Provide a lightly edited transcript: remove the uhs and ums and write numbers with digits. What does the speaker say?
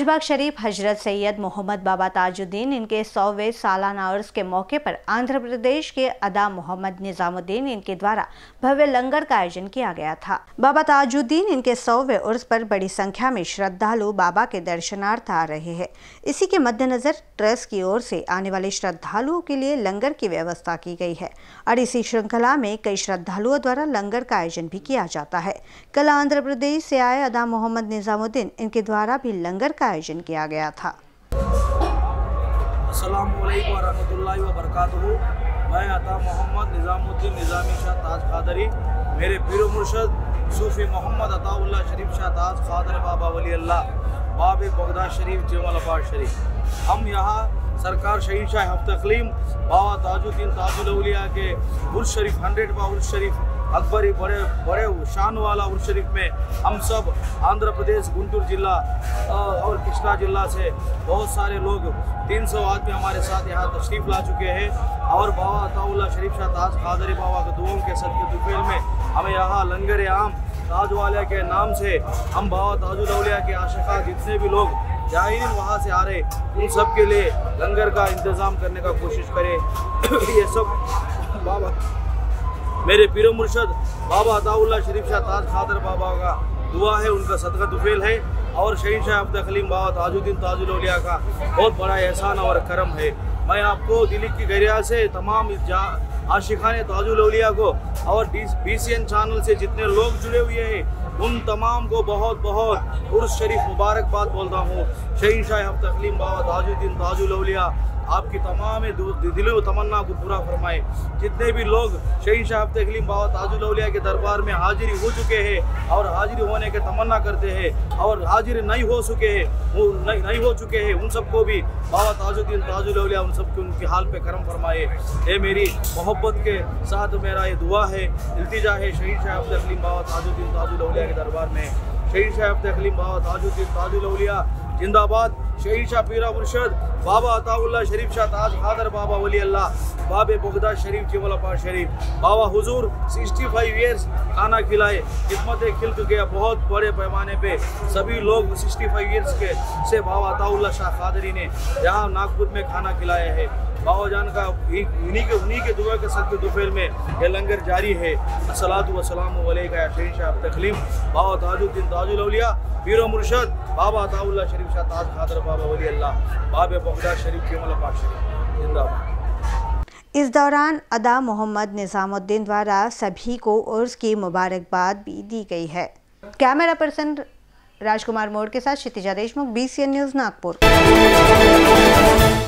राजबाग शरीफ हजरत सैयद मोहम्मद बाबा ताजुद्दीन इनके 100वें सालाना उर्स के मौके पर आंध्र प्रदेश के अता मोहम्मद निजामुद्दीन इनके द्वारा भव्य लंगर का आयोजन किया गया था। बाबा ताजुद्दीन इनके 100वें उर्स पर बड़ी संख्या में श्रद्धालु बाबा के दर्शनार्थ आ रहे हैं। इसी के मद्देनजर ट्रस्ट की ओर से आने वाले श्रद्धालुओं के लिए लंगर की व्यवस्था की गई है और इसी श्रृंखला में कई श्रद्धालुओं द्वारा लंगर का आयोजन भी किया जाता है। कल आंध्र प्रदेश से आए अता मोहम्मद निजामुद्दीन इनके द्वारा भी लंगर का आयोजन किया गया था। अस्सलामुअलैकुम वरहमतुल्लाहि वबरकातुहू। मैं अता मोहम्मद निजामुद्दीन निजामी शाह ताज खादरी, मेरे पीर मुर्शद सूफी मोहम्मद अताउल्लाह शरीफ शाह ताज खादर बाबा वली अल्लाह बाब बगदा शरीफ जमालाबाद शरीफ। हम यहाँ सरकार शहीन शाह अब्दलीम बाबा ताजुद्दीन ताजुलौलिया के उर्स शरीफ 100वां उर्स शरीफ अकबरी बड़े बड़े शान वाला उर्स शरीफ में हम सब आंध्र प्रदेश गुंटूर जिला और कृष्णा जिला से बहुत सारे लोग 300 आदमी हमारे साथ यहाँ तशरीफ ला चुके हैं और बाबा अताउल्लाह शरीफ शाह ताज खादर बाबा के दुआओं के सदके दुफेल में हमें यहाँ लंगर आम ताज वाले के नाम से हम बाबा ताजुद्दौलिया के आशिका जितने भी लोग जाहिर वहाँ से आ रहे उन सब के लिए लंगर का इंतज़ाम करने का कोशिश करें। ये सब बाबा मेरे पीरो मुर्शद बाबा अताउल्लाह शरीफ शाह ताज खादर बाबा का दुआ है, उनका सदका दुफेल है और शहीद शाह अब्दलीम बाबा ताजुद्दीन ताजुलौलिया का बहुत बड़ा एहसान और करम है। मैं आपको दिल्ली की गरिया से तमाम आशिकान ताजुलौलिया को और INBCN चैनल से जितने लोग जुड़े हुए हैं उन तमाम को बहुत बहुत उर्स शरीफ मुबारकबाद बोलता हूँ। शहीन शाह अब्दलीम बाबा ताजुद्दीन ताजुलौलिया आपकी तमाम दिलों तमन्ना को पूरा फरमाए। जितने भी लोग शहीद शाह अब्दलीम बाबा ताजुलौलिया के दरबार में हाजिरी हो चुके हैं और हाजिरी होने के तमन्ना करते हैं और हाजिर नहीं हो चुके हैं वो नहीं हो चुके हैं उन सबको भी बाबा ताजुद्दीन ताजुलौलिया उन सबको उनकी हाल पे करम फरमाए। ये मेरी मोहब्बत के साथ मेरा ये दुआ है, इल्तिजा है शहीद शाह अब्दलीम बाबा ताजुद्दीन ताजुलौलिया के दरबार में। शहीद शाह अब्दलीम बाबा ताजुद्दीन ताजुलौलिया जिंदाबाद। शहीद शाह पीरा मुर्शद बाबा अताउल्लाह शरीफ शाह ताज खादर बाबा वली अल्लाह बाबे बगदा शरीफ जमालाबाद शरीफ बाबा हुजूर 65 ईयर्स खाना खिलाए खिदमत खिलक गया बहुत बड़े पैमाने पे सभी लोग 65 ईयर्स के से बाबा अताउल्लाह शाह खादरी ने यहाँ नागपुर में खाना खिलाया है। बाबा जान का उन्हीं के दुआ के सद के दोपहर में यह लंगर जारी है। अस्सलातु वस्सलामु अलैका शहीद शाह अब्दलीम बाबा ताजुद्दीन ताजुलौलिया पीरो मुर्शद बाबा अताउल्लाह शरीफ शाह ताज खादर बाबा वली अल्लाह बाबे बगदा शरीफ जमालाबाद शरीफ जिंदाबाद। इस दौरान अता मोहम्मद निजामुद्दीन द्वारा सभी को उर्स की मुबारकबाद भी दी गई है। कैमरा पर्सन राजकुमार मोड़ के साथ शीतेश आदेशमुख, INBCN न्यूज़ नागपुर।